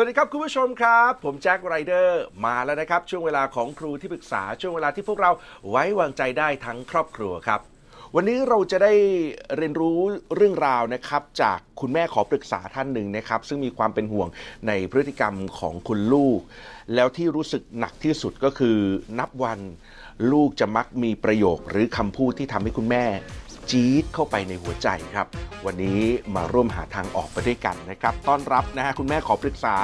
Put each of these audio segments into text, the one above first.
สวัสดีครับคุณผู้ชมครับผมแจ็คไรเดอร์มาแล้วนะครับช่วงเวลาของครูที่ปรึกษาช่วงเวลาที่พวกเราไว้วางใจได้ทั้งครอบครัวครับวันนี้เราจะได้เรียนรู้เรื่องราวนะครับจากคุณแม่ขอปรึกษาท่านหนึ่งนะครับซึ่งมีความเป็นห่วงในพฤติกรรมของคุณลูกแล้วที่รู้สึกหนักที่สุดก็คือนับวันลูกจะมักมีประโยคหรือคำพูดที่ทำให้คุณแม่จี๊ดเข้าไปในหัวใจครับวันนี้มาร่วมหาทางออกไปด้วยกันนะครับต้อนรับนะฮะคุณแม่ขอปรึกษา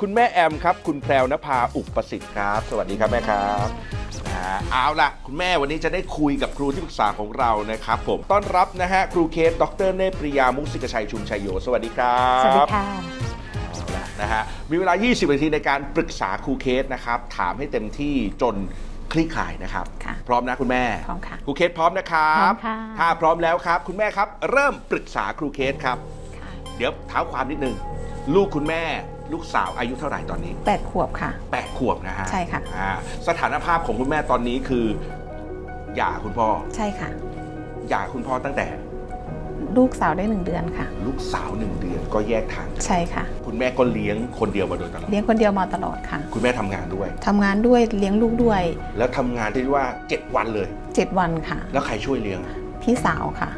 คุณแม่แอมครับคุณแพรวนภาอุปสิทธิ์ครับสวัสดีครับแม่ครับเอาล่ะคุณแม่วันนี้จะได้คุยกับครูที่ปรึกษาของเรานะครับผมต้อนรับนะฮะครูเคสดร.เนตรปริยามุสิกชัยชุมชัยโยสวัสดีครับสวัสดีค่ะเอาล่ะนะฮะมีเวลา20 นาทีในการปรึกษาครูเคสนะครับถามให้เต็มที่จนคลี่คลายนะครับพร้อมนะคุณแม่พร้อมค่ะครูเคสพร้อมนะครับถ้าพร้อมแล้วครับคุณแม่ครับเริ่มปรึกษาครูเคสครับเดี๋ยวเท้าความนิดนึงลูกคุณแม่ลูกสาวอายุเท่าไหร่ตอนนี้8ขวบค่ะ8ขวบนะฮะใช่ค่ะสถานภาพของคุณแม่ตอนนี้คือหย่าคุณพ่อใช่ค่ะหย่าคุณพ่อตั้งแต่ลูกสาวได้1เดือนค่ะลูกสาว1เดือนก็แยกทางใช่ค่ะคุณแม่ก็เลี้ยงคนเดียวมาโดยตลอดเลี้ยงคนเดียวมาตลอดค่ะคุณแม่ทำงานด้วยเลี้ยงลูกด้วยแล้วทำงานที่ว่า7วันเลย7วันค่ะแล้วใครช่วยเลี้ยงพี่สาวค่ะ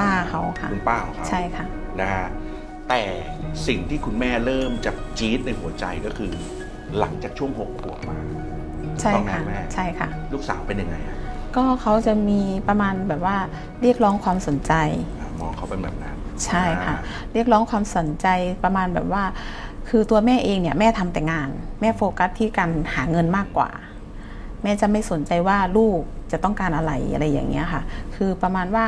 ป้าเขาค่ะคุณป้าเขาใช่ค่ะนะฮะแต่สิ่งที่คุณแม่เริ่มจับจี๊ดในหัวใจก็คือหลังจากช่วง6ขวบมาใช่ค่ะใช่ค่ะลูกสาวเป็นยังไงก็เขาจะมีประมาณแบบว่าเรียกร้องความสนใจมองเขาเป็นแบบนั้นใช่ค่ะเรียกร้องความสนใจประมาณแบบว่าคือตัวแม่เองเนี่ยแม่ทำแต่งานแม่โฟกัสที่การหาเงินมากกว่าแม่จะไม่สนใจว่าลูกจะต้องการอะไรอะไรอย่างเงี้ยค่ะคือประมาณว่า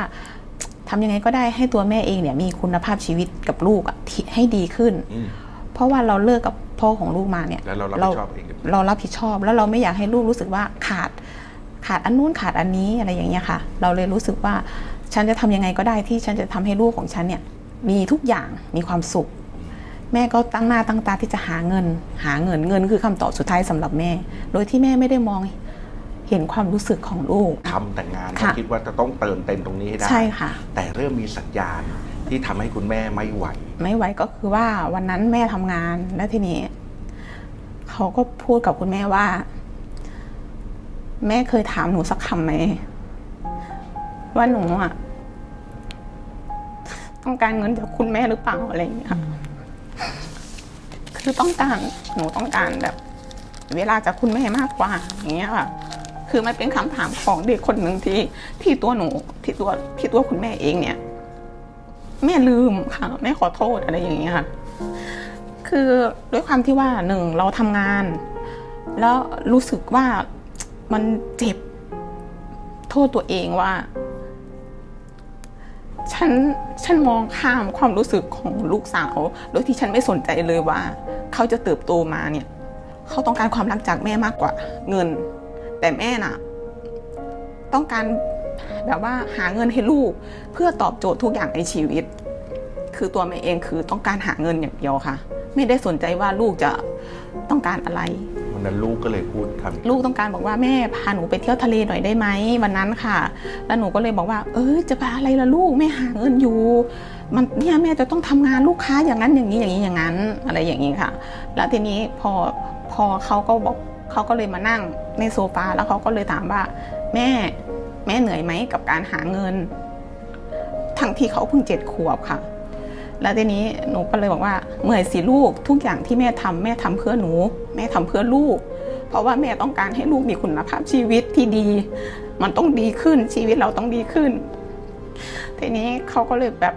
ทำยังไงก็ได้ให้ตัวแม่เองเนี่ยมีคุณภาพชีวิตกับลูกให้ดีขึ้นเพราะว่าเราเลิกกับพ่อของลูกมาเนี่ยแล้วเรารับผิดชอบเองเรารับผิดชอบแล้วเราไม่อยากให้ลูกรู้สึกว่าขาดอันนู้นขาดอันนี้อะไรอย่างเงี้ยค่ะเราเลยรู้สึกว่าฉันจะทำยังไงก็ได้ที่ฉันจะทำให้ลูกของฉันเนี่ยมีทุกอย่างมีความสุขแม่ก็ตั้งหน้าตั้งตาที่จะหาเงินคือคำตอบสุดท้ายสำหรับแม่โดยที่แม่ไม่ได้มองเห็นความรู้สึกของลูกทำแต่งานก็คิดว่าจะต้องเติมเต็มตรงนี้ให้ได้ใช่ค่ะแต่เริ่มมีสัญญาณที่ทำให้คุณแม่ไม่ไหวก็คือว่าวันนั้นแม่ทำงานแล้วทีนี้เขาก็พูดกับคุณแม่ว่าแม่เคยถามหนูสักคำไหมว่าหนูอ่ะต้องการเงินจากคุณแม่หรือเปล่าอะไรอย่างเงี้ยคือหนูต้องการแบบเวลาจากคุณแม่มากกว่าอย่างเงี้ยค่ะคือมันเป็นคำถามของเด็กคนหนึ่งที่ตัวหนูที่ตัวคุณแม่เองเนี่ยแม่ลืมค่ะแม่ขอโทษอะไรอย่างเงี้ยค่ะคือด้วยความที่ว่าหนึ่งเราทำงานแล้วรู้สึกว่ามันเจ็บโทษตัวเองว่าฉันมองข้ามความรู้สึกของลูกสาวโดยที่ฉันไม่สนใจเลยว่าเขาจะเติบโตมาเนี่ยเขาต้องการความรักจากแม่มากกว่าเงินแต่แม่น่ะต้องการแบบว่าหาเงินให้ลูกเพื่อตอบโจทย์ทุกอย่างในชีวิตคือตัวแม่เองคือต้องการหาเงินอย่างเดียวค่ะไม่ได้สนใจว่าลูกจะต้องการอะไรวันนั้นลูกก็เลยพูดครับลูกต้องการบอกว่าแม่พาหนูไปเที่ยวทะเลหน่อยได้ไหมวันนั้นค่ะแล้วหนูก็เลยบอกว่าจะพาอะไรล่ะลูกแม่หาเงินอยู่มันเนี่ยแม่จะต้องทำงานลูกค้าอย่างนั้นอย่างนี้อย่างนี้อย่างนั้นอะไรอย่างนี้ค่ะแล้วทีนี้พอเขาก็บอกเขาก็เลยมานั่งในโซฟาแล้วเขาก็เลยถามว่าแม่เหนื่อยไหมกับการหาเงินทั้งที่เขาเพิ่ง7ขวบค่ะแล้วทีนี้หนูก็เลยบอกว่าเหนื่อยสิลูกทุกอย่างที่แม่ทำเพื่อหนูแม่ทำเพื่อลูกเพราะว่าแม่ต้องการให้ลูกมีคุณภาพชีวิตที่ดีมันต้องดีขึ้นชีวิตเราต้องดีขึ้นทีนี้เขาก็เลยแบบ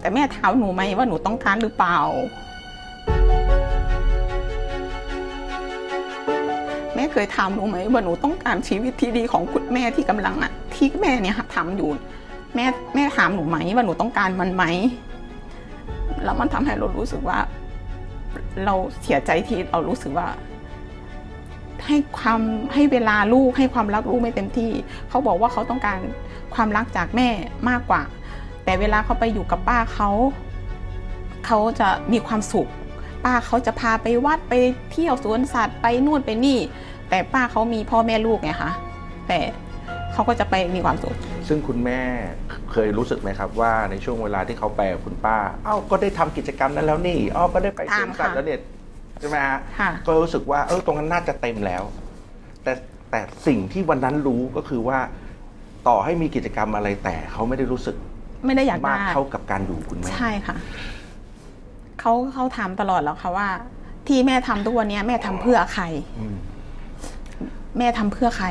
แต่แม่ถามหนูไหมว่าหนูต้องการหรือเปล่าแม่เคยถามหนูไหมว่าหนูต้องการชีวิตที่ดีของคุณแม่ที่กำลังที่แม่เนี่ยทำอยู่แม่ถามหนูไหมว่าหนูต้องการมันไหมแล้วมันทำให้เรารู้สึกว่าเราเสียใจที่เรารู้สึกว่าให้เวลาลูกให้ความรักลูกไม่เต็มที่เขาบอกว่าเขาต้องการความรักจากแม่มากกว่าแต่เวลาเขาไปอยู่กับป้าเขาจะมีความสุขป้าเขาจะพาไปวัดไปเที่ยวสวนสัตว์ไปนู่นไปนี่แต่ป้าเขามีพ่อแม่ลูกไงคะแต่เขาก็จะไปมีความสุขซึ่งคุณแม่เคยรู้สึกไหมครับว่าในช่วงเวลาที่เขาไปกับคุณป้าก็ได้ทำกิจกรรมนั้นแล้วนี่ก็ได้ไปเที่ยวกันแล้วเนี่ย ใช่ไหมฮะก็รู้สึกว่าตรงนั้นน่าจะเต็มแล้วแต่สิ่งที่วันนั้นรู้ก็คือว่าต่อให้มีกิจกรรมอะไรแต่เขาไม่ได้รู้สึกไม่ได้อยากมากเท่ากับการอยู่คุณแม่ใช่ค่ะเขาถามตลอดแล้วค่ะว่าที่แม่ทำทุกวันนี้แม่ทำเพื่อใครแม่ทำเพื่อใคร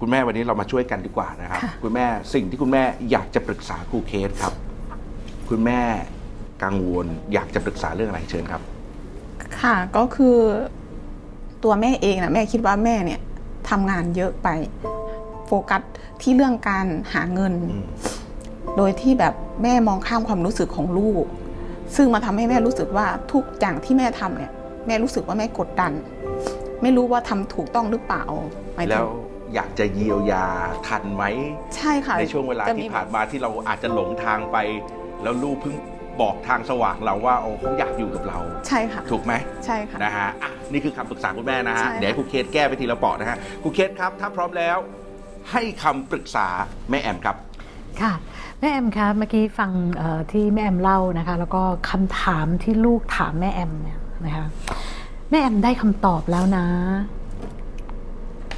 คุณแม่วันนี้เรามาช่วยกันดีกว่านะครับคุณแม่สิ่งที่คุณแม่อยากจะปรึกษาครูเคสครับคุณแม่กังวลอยากจะปรึกษาเรื่องอะไรเชิญครับค่ะก็คือตัวแม่เองนะแม่คิดว่าแม่เนี่ยทำงานเยอะไปโฟกัสที่เรื่องการหาเงินโดยที่แบบแม่มองข้ามความรู้สึกของลูกซึ่งมาทำให้แม่รู้สึกว่าทุกอย่างที่แม่ทำเนี่ยแม่รู้สึกว่าแม่กดดันไม่รู้ว่าทำถูกต้องหรือเปล่าแล้วอยากจะเยียวยาทันไหมใช่ค่ะในช่วงเวลาที่ผ่านมาที่เราอาจจะหลงทางไปแล้วลูกเพิ่งบอกทางสว่างเราว่าโอ้เขาอยากอยู่กับเราใช่ค่ะถูกไหมใช่ค่ะนะฮะนี่คือคำปรึกษาคุณแม่นะฮะเดี๋ยวครูเคสแก้ไปทีละเปาะนะฮะครูเคสครับถ้าพร้อมแล้วให้คำปรึกษาแม่แอมครับค่ะแม่แอมครับเมื่อกี้ฟังที่แม่แอมเล่านะคะแล้วก็คำถามที่ลูกถามแม่แอมเนี่ยนะคะแม่แอมได้คำตอบแล้วนะ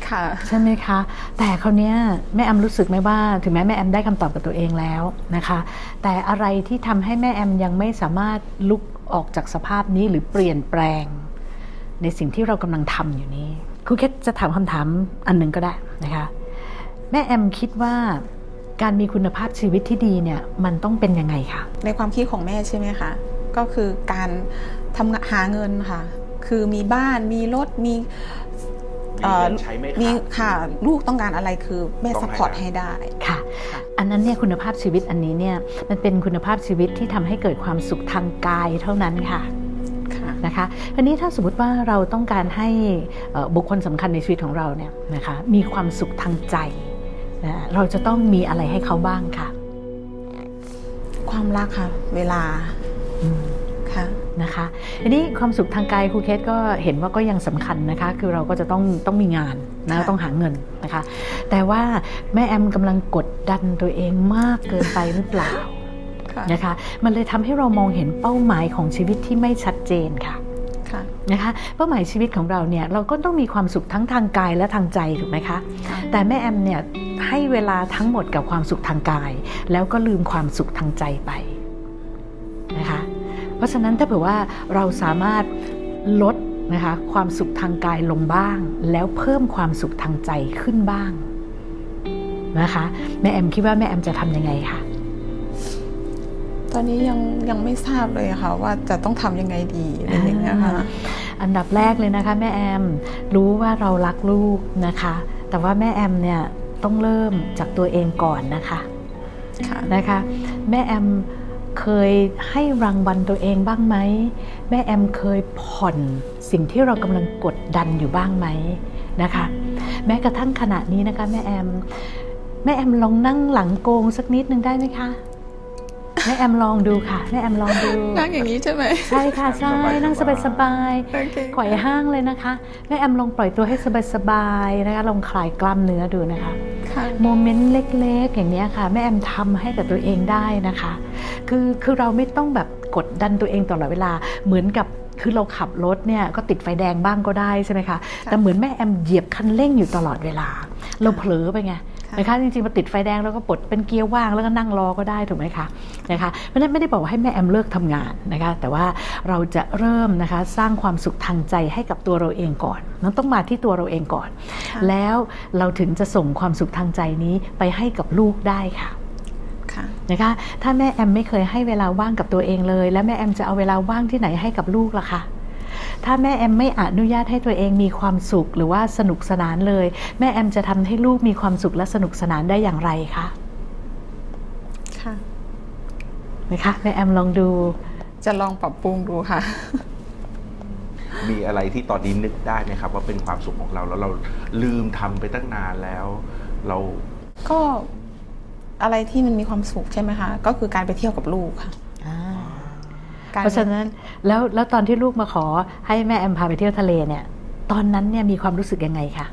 ค่ะใช่ไหมคะแต่คราวนี้แม่แอมรู้สึกไหมว่าถึงแม้แม่แอมได้คำตอบกับตัวเองแล้วนะคะแต่อะไรที่ทำให้แม่แอมยังไม่สามารถลุกออกจากสภาพนี้หรือเปลี่ยนแปลงในสิ่งที่เรากำลังทำอยู่นี้ครูเคสจะถามคำถามอันหนึ่งก็ได้นะคะแม่แอมคิดว่าการมีคุณภาพชีวิตที่ดีเนี่ยมันต้องเป็นยังไงคะในความคิดของแม่ใช่ไหมคะก็คือการทำงานหาเงินค่ะคือมีบ้านมีรถมีมีค่ะลูกต้องการอะไรคือแม่ซัพพอร์ตให้ได้ค่ะอันนั้นเนี่ยคุณภาพชีวิตอันนี้เนี่ยมันเป็นคุณภาพชีวิตที่ทำให้เกิดความสุขทางกายเท่านั้นค่ะนะคะทีนี้ถ้าสมมติว่าเราต้องการให้บุคคลสำคัญในชีวิตของเราเนี่ยนะคะมีความสุขทางใจเราจะต้องมีอะไรให้เขาบ้างค่ะความรักค่ะเวลาค่ะนะคะทีนี้ความสุขทางกายครูเคสก็เห็นว่าก็ยังสำคัญนะคะคือเราก็จะต้องมีงานนะต้องหาเงินนะคะแต่ว่าแม่แอมกำลังกดดันตัวเองมากเกินไปหรือเปล่านะคะมันเลยทำให้เรามองเห็นเป้าหมายของชีวิตที่ไม่ชัดเจนค่ะนะคะเป้าหมายชีวิตของเราเนี่ยเราก็ต้องมีความสุขทั้งทางกายและทางใจถูกไหมคะแต่แม่แอมเนี่ยให้เวลาทั้งหมดกับความสุขทางกายแล้วก็ลืมความสุขทางใจไปนะคะเพราะฉะนั้นถ้าเผื่อว่าเราสามารถลดนะคะความสุขทางกายลงบ้างแล้วเพิ่มความสุขทางใจขึ้นบ้างนะคะแม่แอมคิดว่าแม่แอมจะทำยังไงคะตอนนี้ยังไม่ทราบเลยค่ะว่าจะต้องทำยังไงดีอะไรอย่างเงี้ยค่ะอันดับแรกเลยนะคะแม่แอมรู้ว่าเรารักลูกนะคะแต่ว่าแม่แอมเนี่ยต้องเริ่มจากตัวเองก่อนนะคะนะคะแม่แอมเคยให้รางวัลตัวเองบ้างไหมแม่แอมเคยผ่อนสิ่งที่เรากำลังกดดันอยู่บ้างไหมนะคะแม้กระทั่งขณะนี้นะคะแม่แอมลองนั่งหลังโกงสักนิดนึงได้ไหมคะแม่แอมลองดูค่ะแม่แอมลองดูนั่งอย่างนี้ใช่ไหมใช่ค่ะใช่นั่งสบายๆไขว่ห้างเลยนะคะแม่แอมลองปล่อยตัวให้สบายๆนะคะลองคลายกล้ามเนื้อดูนะคะโมเมนต์เล็กๆอย่างนี้ค่ะแม่แอมทำให้กับตัวเองได้นะคะคือเราไม่ต้องแบบกดดันตัวเองตลอดเวลาเหมือนกับคือเราขับรถเนี่ยก็ติดไฟแดงบ้างก็ได้ใช่ไหมคะแต่เหมือนแม่แอมเหยียบคันเร่งอยู่ตลอดเวลาเราเผลอไปไงนะคะจริงๆมาติดไฟแดงแล้วก็ปลดเป็นเกียร์ว่างแล้วก็นั่งรอก็ได้ถูกไหมคะนะคะเพราะฉะนั้นไม่ได้บอกให้แม่แอมเลิกทำงานนะคะแต่ว่าเราจะเริ่มนะคะสร้างความสุขทางใจให้กับตัวเราเองก่อนนั่นต้องมาที่ตัวเราเองก่อนแล้วเราถึงจะส่งความสุขทางใจนี้ไปให้กับลูกได้ค่ะนะคะถ้าแม่แอมไม่เคยให้เวลาว่างกับตัวเองเลยแล้วแม่แอมจะเอาเวลาว่างที่ไหนให้กับลูกล่ะคะถ้าแม่แอมไม่อนุญาตให้ตัวเองมีความสุขหรือว่าสนุกสนานเลยแม่แอมจะทำให้ลูกมีความสุขและสนุกสนานได้อย่างไรคะค่ะนะคะแม่แอมลองดูจะลองปรับปรุงดูค่ะมีอะไรที่ตอนนี้นึกได้ไหมครับว่าเป็นความสุขของเราแล้วเราลืมทำไปตั้งนานแล้วเราก็อะไรที่มันมีความสุขใช่ไหมคะก็คือการไปเที่ยวกับลูกค่ะเพราะฉะนั้นแล้วตอนที่ลูกมาขอให้แม่แอมพาไปเที่ยวทะเลเนี่ยตอนนั้นเนี่ยมีความรู้สึกยังไงคะ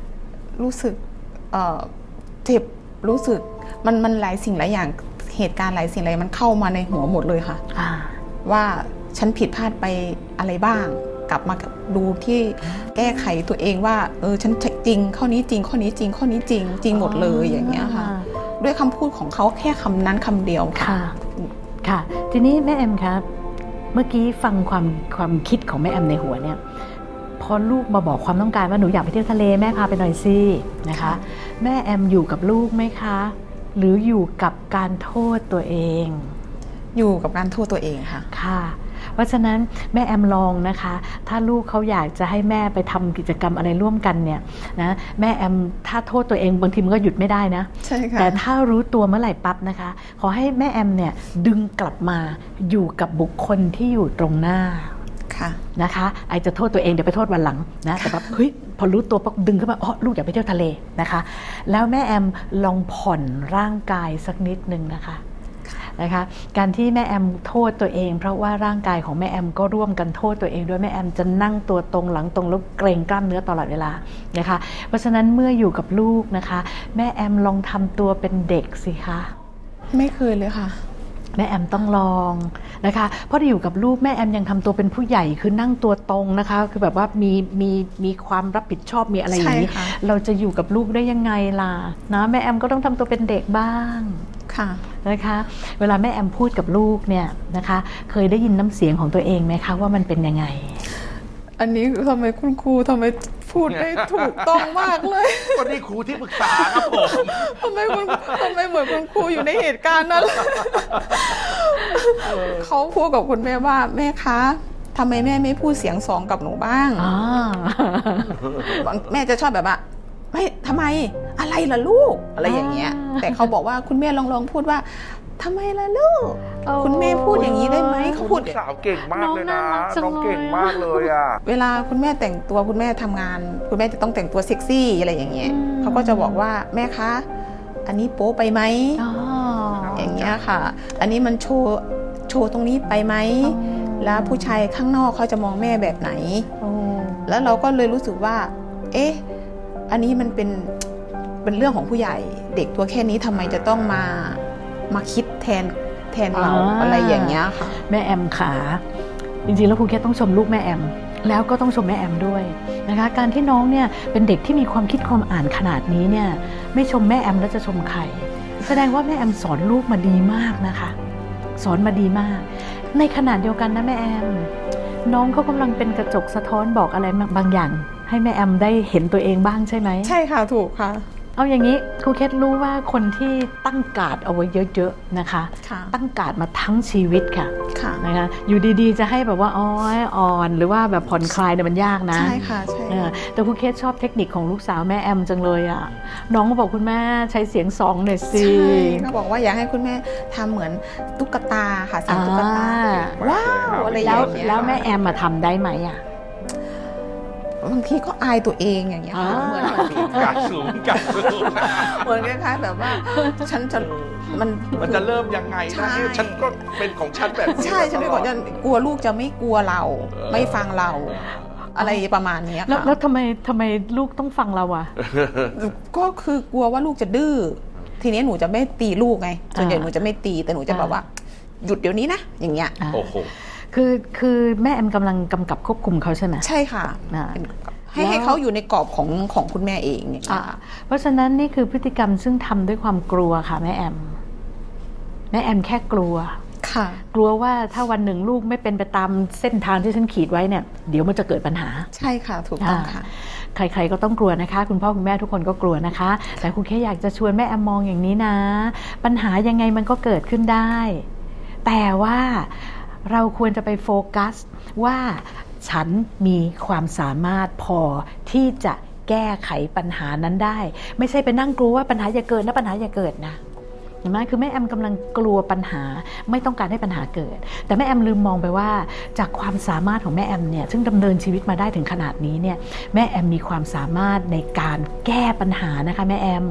รู้สึกเจ็บรู้สึกมันหลายสิ่งหลายอย่างเหตุการณ์หลายสิ่งหลายมันเข้ามาในหัวหมดเลยค่ะว่าฉันผิดพลาดไปอะไรบ้าง กลับมาดูที่แก้ไขตัวเองว่าฉันจริงข้อนี้จริงข้อนี้จริงข้อนี้จริงจริงหมดเลยอย่างเงี้ยค่ะด้วยคำพูดของเขาแค่คำนั้นคำเดียวค่ะค่ะทีนี้แม่แอมครับเมื่อกี้ฟังความคิดของแม่แอมในหัวเนี่ยพอลูกมาบอกความต้องการว่าหนูอยากไปเที่ยวทะเลแม่พาไปหน่อยสินะคะแม่แอมอยู่กับลูกไหมคะหรืออยู่กับการโทษตัวเองอยู่กับการโทษตัวเองค่ะค่ะเพราะฉะนั้นแม่แอมลองนะคะถ้าลูกเขาอยากจะให้แม่ไปทำกิจกรรมอะไรร่วมกันเนี่ยนะแม่แอมถ้าโทษตัวเองบางทีมันก็หยุดไม่ได้นะใช่ค่ะแต่ถ้ารู้ตัวเมื่อไหร่ปั๊บนะคะขอให้แม่แอมเนี่ยดึงกลับมาอยู่กับบุคคลที่อยู่ตรงหน้านะคะไอจะโทษตัวเองเดี๋ยวไปโทษวันหลังนะแต่แบบเฮ้ยพอรู้ตัวปั๊บดึงขึ้นมาอ๋อลูกอยากไปเที่ยวทะเลนะคะแล้วแม่แอมลองผ่อนร่างกายสักนิดนึงนะคะการที่แม่แอมโทษตัวเองเพราะว่าร่างกายของแม่แอมก็ร่วมกันโทษตัวเองด้วยแม่แอมจะนั่งตัวตรงหลังตรงแล้วเกร็งกล้ามเนื้อตลอดเวลานะคะเพราะฉะนั้นเมื่ออยู่กับลูกนะคะแม่แอมลองทำตัวเป็นเด็กสิคะไม่เคยเลยค่ะแม่แอมต้องลองนะคะเพราะอยู่กับลูกแม่แอมยังทำตัวเป็นผู้ใหญ่คือนั่งตัวตรงนะคะคือแบบว่ามีความรับผิดชอบมีอะไรอย่างนี้เราจะอยู่กับลูกได้ยังไงล่ะนะแม่แอมก็ต้องทำตัวเป็นเด็กบ้างค่ะนะคะเวลาแม่แอมพูดกับลูกเนี่ยนะคะเคยได้ยินน้ำเสียงของตัวเองไหมคะว่ามันเป็นยังไงอันนี้ทำไมคุณครูทำไมพูดได้ถูกต้องมากเลยคนนี้ครูที่ปรึกษาครับผมทำไมเหมือนคุณครูอยู่ในเหตุการณ์นั้นเขาพูดกับคุณแม่ว่าแม่คะทำไมแม่ไม่พูดเสียงสองกับหนูบ้างแม่จะชอบแบบว่าไม่ทำไมอะไรล่ะลูกอะไรอย่างเงี้ยแต่เขาบอกว่าคุณแม่ลองพูดว่าทำไมล่ะลูกคุณแม่พูดอย่างนี้ได้ไหมเขาพูดสาวเก่งมากเลยนะน้องเก่งมากเลยอ่ะเวลาคุณแม่แต่งตัวคุณแม่ทำงานคุณแม่จะต้องแต่งตัวเซ็กซี่อะไรอย่างเงี้ยเขาก็จะบอกว่าแม่คะอันนี้โป๊ไปไหมอย่างเงี้ยค่ะอันนี้มันโชว์ตรงนี้ไปไหมแล้วผู้ชายข้างนอกเขาจะมองแม่แบบไหนแล้วเราก็เลยรู้สึกว่าเอ๊ะอันนี้มันเป็นเรื่องของผู้ใหญ่เด็กตัวแค่นี้ทำไมจะต้องมาคิดแทนเราอะไรอย่างเงี้ยค่ะแม่แอมขาจริงๆแล้วครูแค่ต้องชมลูกแม่แอมแล้วก็ต้องชมแม่แอมด้วยนะคะการที่น้องเนี่ยเป็นเด็กที่มีความคิดความอ่านขนาดนี้เนี่ยไม่ชมแม่แอมแล้วจะชมใครแสดงว่าแม่แอมสอนลูกมาดีมากนะคะสอนมาดีมากในขณะเดียวกันนะแม่แอมน้องเขากำลังเป็นกระจกสะท้อนบอกอะไรบางอย่างให้แม่แอมได้เห็นตัวเองบ้างใช่ไหมใช่ค่ะถูกค่ะเอาอย่างนี้ครูเคทรู้ว่าคนที่ตั้งการ์ดเอาไว้เยอะๆนะคะตั้งการ์ดมาทั้งชีวิตค่ะนะคะอยู่ดีๆจะให้แบบว่าอ้อยอ่อนหรือว่าแบบผ่อนคลายเนี่ยมันยากนะใช่ค่ะใช่แต่ครูเคทชอบเทคนิคของลูกสาวแม่แอมจังเลยอ่ะน้องก็บอกคุณแม่ใช้เสียงสองหน่อยสิเขาบอกว่าอยากให้คุณแม่ทำเหมือนตุ๊กตาค่ะสามตุ๊กตาว้าวอะไรแล้วแม่แอมมาทำได้ไหมอ่ะบางทีก็อายตัวเองอย่างเงี้ยเหมือนกาสูงเหมือนคล้ายๆแบบว่าฉันจะมันจะเริ่มยังไงนะฉันก็เป็นของฉันแบบใช่ฉันไม่บอกจะกลัวลูกจะไม่กลัวเราไม่ฟังเราอะไรประมาณนี้ค่ะแล้วทำไมลูกต้องฟังเราอ่ะก็คือกลัวว่าลูกจะดื้อทีนี้หนูจะไม่ตีลูกไงส่วนใหญ่หนูจะไม่ตีแต่หนูจะแบบว่าหยุดเดี๋ยวนี้นะอย่างเงี้ยโอ้โหคือแม่แอมกำลังกำกับควบคุมเขาใช่ไหมใช่ค่ะให้เขาอยู่ในกรอบของคุณแม่เองเนี่ยเพราะฉะนั้นนี่คือพฤติกรรมซึ่งทำด้วยความกลัวค่ะแม่แอมแค่กลัวค่ะกลัวว่าถ้าวันหนึ่งลูกไม่เป็นไปตามเส้นทางที่ฉันขีดไว้เนี่ยเดี๋ยวมันจะเกิดปัญหาใช่ค่ะถูกต้องค่ะใครๆก็ต้องกลัวนะคะคุณพ่อคุณแม่ทุกคนก็กลัวนะคะแต่คุณแค่อยากจะชวนแม่แอมมองอย่างนี้นะปัญหายังไงมันก็เกิดขึ้นได้แต่ว่าเราควรจะไปโฟกัสว่าฉันมีความสามารถพอที่จะแก้ไขปัญหานั้นได้ไม่ใช่ไปนั่งกลัวว่าปัญหาอย่าเกิดนะปัญหาอย่าเกิดนะเห็นไหมคือแม่แอมกำลังกลัวปัญหาไม่ต้องการให้ปัญหาเกิดแต่แม่แอมลืมมองไปว่าจากความสามารถของแม่แอมเนี่ยซึ่งดำเนินชีวิตมาได้ถึงขนาดนี้เนี่ยแม่แอมมีความสามารถในการแก้ปัญหานะคะแม่แอม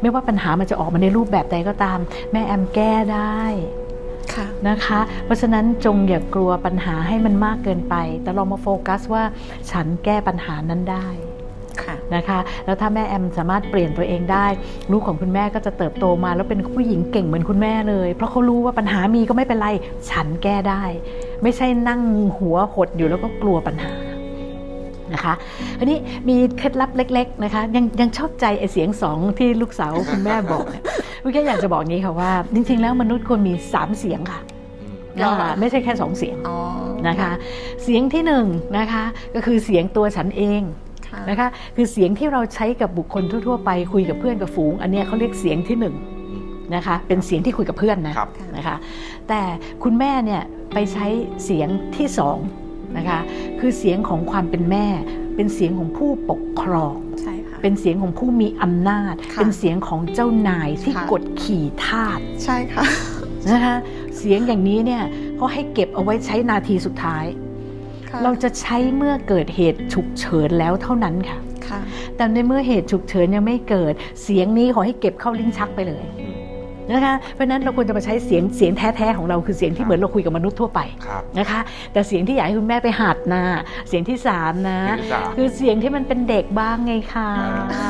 ไม่ว่าปัญหามันจะออกมาในรูปแบบใดก็ตามแม่แอมแก้ได้นะคะเพราะฉะนั้นจงอย่ากลัวปัญหาให้มันมากเกินไปแต่ลองมาโฟกัสว่าฉันแก้ปัญหานั้นได้นะคะแล้วถ้าแม่แอมสามารถเปลี่ยนตัวเองได้ลูกของคุณแม่ก็จะเติบโตมาแล้วเป็นผู้หญิงเก่งเหมือนคุณแม่เลยเพราะเขารู้ว่าปัญหามีก็ไม่เป็นไรฉันแก้ได้ไม่ใช่นั่งหัวหดอยู่แล้วก็กลัวปัญหา นะคะทีนี้มีเคล็ดลับเล็กๆนะคะยังชอบใจไอเสียงสองที่ลูกสาวคุณแม่บอกเนี่ยวิแค่อยากจะบอกนี้ค่ะว่าจริงๆแล้วมนุษย์ควรมี3เสียงค่ะไม่ใช่แค่2เสียงนะคะเสียงที่1นะคะก็คือเสียงตัวฉันเองนะคะคือเสียงที่เราใช้กับบุคคลทั่วๆไปคุยกับเพื่อนกับฝูงอันนี้เขาเรียกเสียงที่1นะคะเป็นเสียงที่คุยกับเพื่อนนะคะแต่คุณแม่เนี่ยไปใช้เสียงที่2นะคะคือเสียงของความเป็นแม่เป็นเสียงของผู้ปกครองเป็นเสียงของผู้มีอำนาจเป็นเสียงของเจ้านายที่กดขี่ทาสใช่ค่ะนะคะเสียงอย่างนี้เนี่ยเขาให้เก็บเอาไว้ใช้นาทีสุดท้ายเราจะใช้เมื่อเกิดเหตุฉุกเฉินแล้วเท่านั้นค่ะแต่ในเมื่อเหตุฉุกเฉินยังไม่เกิดเสียงนี้ขอให้เก็บเข้าลิ้นชักไปเลยนะคะเพราะนั้นเราควรจะมาใช้เสียงแท้ๆของเราคือเสียงที่เหมือนเราคุยกับมนุษย์ทั่วไปนะคะแต่เสียงที่อยากให้คุณแม่ไปหัดนะเสียงที่3นะคือเสียงที่มันเป็นเด็กบ้างไงคะ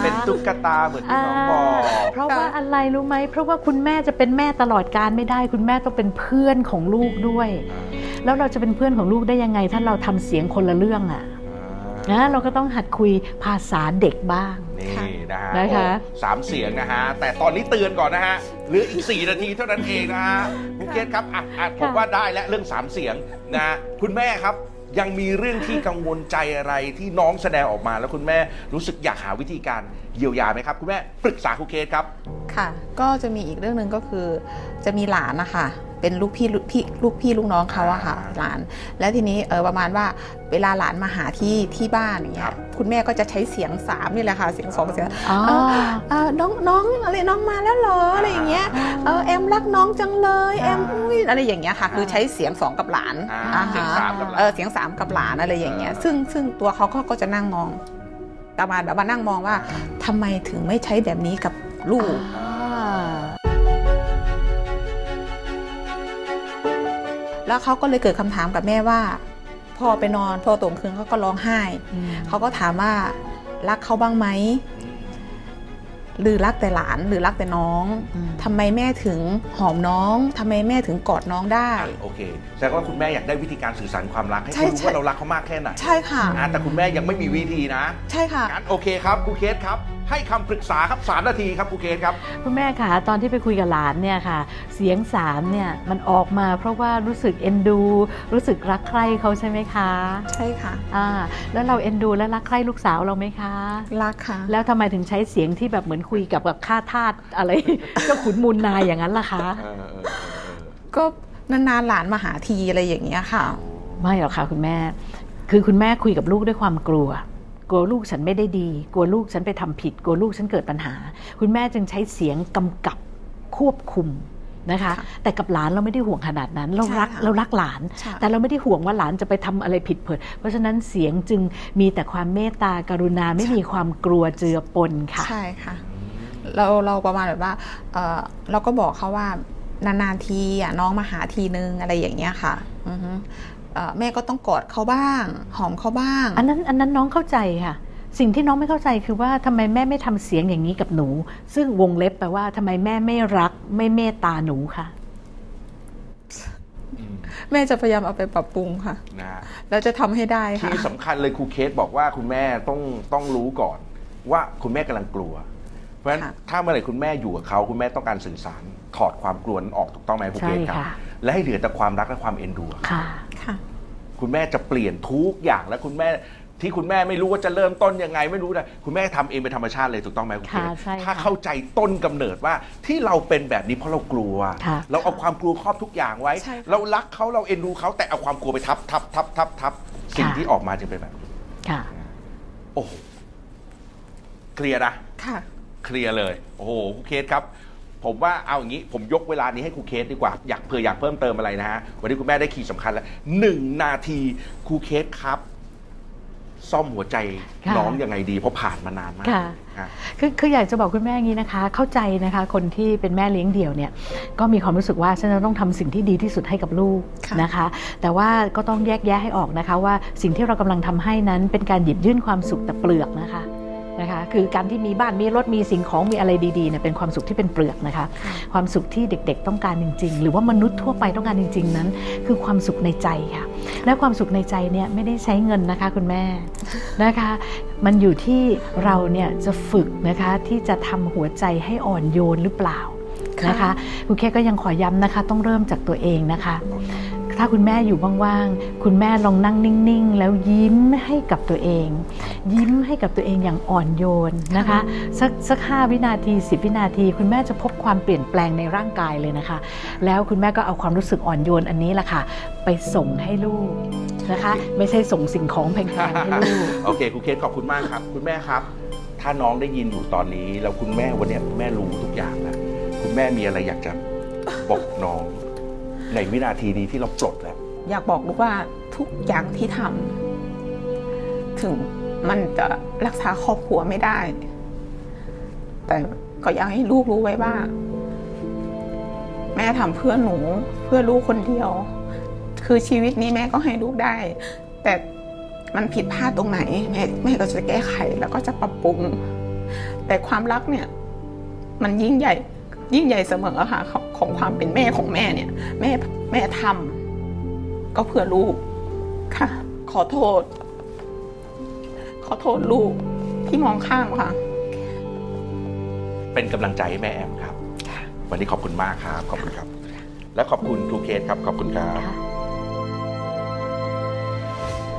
เป็นตุ๊กตาเหมือนที่น้องบอกเพราะว่าอะไรรู้ไหมเพราะว่าคุณแม่จะเป็นแม่ตลอดกาลไม่ได้คุณแม่ต้องเป็นเพื่อนของลูกด้วยแล้วเราจะเป็นเพื่อนของลูกได้ยังไงถ้าเราทำเสียงคนละเรื่องอ่ะนะเราก็ต้องหัดคุยภาษาเด็กบ้างนี่นะฮะนะคะ3เสียงนะฮะแต่ตอนนี้เตือนก่อนนะฮะหรืออีก4นาทีเท่านั้นเองนะฮะคุณเกศครับผมว่าได้และเรื่อง3เสียงนะคุณแม่ครับยังมีเรื่องที่กังวลใจอะไรที่น้องแสดงออกมาแล้วคุณแม่รู้สึกอยากหาวิธีการเยียวยาไหมครับคุณแม่ปรึกษาคุณเกศครับค่ะก็จะมีอีกเรื่องหนึ่งก็คือจะมีหลานนะคะเป็นลูกพี่ลูกน้องเขาอะค่ะหลานแล้วทีนี้ประมาณว่าเวลาหลานมาหาที่บ้านอย่างเงี้ยคุณแม่ก็จะใช้เสียง3นี่แหละค่ะเสียง2เสียงน้องอะไรน้องมาแล้วเหรออะไรอย่างเงี้ยแอมรักน้องจังเลยแอมอุ้ยอะไรอย่างเงี้ยค่ะคือใช้เสียง2กับหลานเสียง3กับหลานเสียง3กับหลานอะไรอย่างเงี้ยซึ่งตัวเขาก็จะนั่งมองประมาณแบบว่านั่งมองว่าทำไมถึงไม่ใช้แบบนี้กับลูกแล้วเขาก็เลยเกิดคำถามกับแม่ว่าพอไปนอนพอตกคืนเขาก็ร้องไห้เขาก็ถามว่ารักเขาบ้างไหมหรือรักแต่หลานหรือรักแต่น้องทำไมแม่ถึงหอมน้องทำไมแม่ถึงกอดน้องได้โอเคแสดงว่าคุณแม่อยากได้วิธีการสื่อสารความรักให้เขารู้ว่าเรารักเขามากแค่ไหนใช่ค่ะแต่คุณแม่ยังไม่มีวิธีนะใช่ค่ะงั้นโอเคครับครูเคสครับให้คำปรึกษาครับ3นาทีครับครูเคสครับคุณแม่ค่ะตอนที่ไปคุยกับหลานเนี่ยค่ะเสียง3เนี่ยมันออกมาเพราะว่ารู้สึกเอ็นดูรู้สึกรักใคร่เขาใช่ไหมคะใช่ค่ะแล้วเราเอ็นดูและรักใคร่ลูกสาวเราไหมคะรักค่ะแล้วทำไมถึงใช้เสียงที่แบบเหมือนคุยกับข้าทาสอะไรเจ้าขุนมูลนายอย่างนั้นล่ะคะก็นานๆหลานมาหาทีอะไรอย่างเงี้ยค่ะไม่หรอกค่ะคุณแม่คือคุณแม่คุยกับลูกด้วยความกลัวลูกฉันไม่ได้ดีกลัวลูกฉันไปทำผิดกลัวลูกฉันเกิดปัญหาคุณแม่จึงใช้เสียงกำกับควบคุมนะคะแต่กับหลานเราไม่ได้ห่วงขนาดนั้นเรารักหลานแต่เราไม่ได้ห่วงว่าหลานจะไปทำอะไรผิดเผิดเพราะฉะนั้นเสียงจึงมีแต่ความเมตตากรุณาไม่มีความกลัวเจือปนค่ะใช่ค่ะเราประมาณแบบว่าเราก็บอกเขาว่านานๆทีน้องมาหาทีนึงอะไรอย่างเงี้ยค่ะแม่ก็ต้องกอดเขาบ้างหอมเขาบ้างอันนั้นน้องเข้าใจค่ะสิ่งที่น้องไม่เข้าใจคือว่าทำไมแม่ไม่ทำเสียงอย่างนี้กับหนูซึ่งวงเล็บแปลว่าทำไมแม่ไม่รักไม่เมตตาหนูค่ะแม่จะพยายามเอาไปปรับปรุงค่ะแล้วจะทำให้ได้ค่ะที่สำคัญเลยครูเคสบอกว่าคุณแม่ต้องรู้ก่อนว่าคุณแม่กำลังกลัวเพราะฉะนั้นถ้าเมื่อไหร่คุณแม่อยู่กับเขาคุณแม่ต้องการสื่อสารถอดความกลัวออกถูกต้องไหมครูเคสครับและให้เหลือแต่ความรักและความเอ็นดูค่ะคุณแม่จะเปลี่ยนทุกอย่างและคุณแม่ที่คุณแม่ไม่รู้ว่าจะเริ่มต้นยังไงไม่รู้นะคุณแม่ทำเองเป็นธรรมชาติเลยถูกต้องไหมคุณเคถ้าเข้าใจต้นกำเนิดว่าที่เราเป็นแบบนี้เพราะเรากลัวเราเอาความกลัวครอบทุกอย่างไว้เรารักเขาเราเอ็นดูเขาแต่เอาความกลัวไปทับสิ่งที่ออกมาจึงเป็นแบบนี้ค่ะโอ้เคลียร์นะค่ะเคลียร์เลยโอ้โหคุณเคสครับผมว่าเอาอย่างนี้ผมยกเวลานี้ให้ครูเคสดีกว่าอยากเพิ่มเติมอะไรนะฮะวันนี้คุณแม่ได้คีย์สำคัญแล้ว1นาทีครูเคสครับซ่อมหัวใจน้องยังไงดีเพราะผ่านมานานมากคืออยากจะบอกคุณแม่อย่างนี้นะคะเข้าใจนะคะคนที่เป็นแม่เลี้ยงเดี่ยวเนี่ยก็มีความรู้สึกว่าฉันจะต้องทำสิ่งที่ดีที่สุดให้กับลูกนะคะแต่ว่าก็ต้องแยกแยะให้ออกนะคะว่าสิ่งที่เรากำลังทำให้นั้นเป็นการหยิบยื่นความสุขแต่เปลือกนะคะ นะคะคือการที่มีบ้านมีรถมีสิ่งของมีอะไรดีๆเนี่ยเป็นความสุขที่เป็นเปลือกนะคะความสุขที่เด็กๆต้องการจริงๆหรือว่ามนุษย์ทั่วไปต้องการจริงๆนั้นคือความสุขในใจค่ะและความสุขในใจเนี่ยไม่ได้ใช้เงินนะคะคุณแม่นะคะมันอยู่ที่เราเนี่ยจะฝึกนะคะที่จะทำหัวใจให้อ่อนโยนหรือเปล่านะคะคุณแค่ก็ยังขอย้ำนะคะต้องเริ่มจากตัวเองนะคะถ้าคุณแม่อยู่ว่างๆคุณแม่ลองนั่งนิ่งๆแล้วยิ้มให้กับตัวเองยิ้มให้กับตัวเองอย่างอ่อนโยนนะคะสัก5วินาที10วินาทีคุณแม่จะพบความเปลี่ยนแปลงในร่างกายเลยนะคะแล้วคุณแม่ก็เอาความรู้สึกอ่อนโยนอันนี้แหละค่ะไปส่งให้ลูกนะคะไม่ใช่ส่งสิ่งของแพงๆให้ลูกโอเคครูเคสขอบคุณมากครับคุณแม่ครับถ้าน้องได้ยินอยู่ตอนนี้แล้วคุณแม่วันนี้คุณแม่รู้ทุกอย่างแล้วคุณแม่มีอะไรอยากจะบอกน้องในวินาทีนี้ที่เราปลดแล้วอยากบอกลูกว่าทุกอย่างที่ทำถึงมันจะรักษาครอบครัวไม่ได้แต่ก็อยากให้ลูกรู้ไว้ว่าแม่ทำเพื่อหนูเพื่อลูกคนเดียวคือชีวิตนี้แม่ก็ให้ลูกได้แต่มันผิดพลาดตรงไหนแม่ก็จะแก้ไขแล้วก็จะปรับปรุงแต่ความรักเนี่ยมันยิ่งใหญ่เสมอค่ะของความเป็นแม่ของแม่เนี่ยแม่ทำก็เพื่อลูกค่ะขอโทษลูกที่มองข้ามค่ะเป็นกำลังใจให้แม่แอมครับวันนี้ขอบคุณมากครับขอบคุณครับและขอบคุณครูเคสครับขอบคุณครับ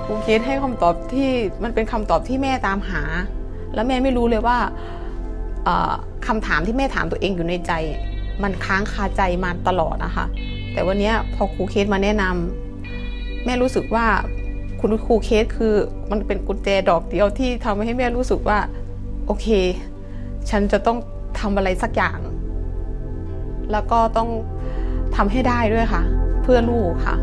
ครูเคสให้คำตอบที่มันเป็นคำตอบที่แม่ตามหาแล้วแม่ไม่รู้เลยว่าคำถามที่แม่ถามตัวเองอยู่ในใจมันค้างคาใจมาตลอดนะคะแต่วันนี้พอครูเคสมาแนะนำแม่รู้สึกว่าคุณครูเคสคือมันเป็นกุญแจดอกเดียวที่ทำให้แม่รู้สึกว่าโอเคฉันจะต้องทำอะไรสักอย่างแล้วก็ต้องทำให้ได้ด้วยค่ะเพื่อลูกค่ะ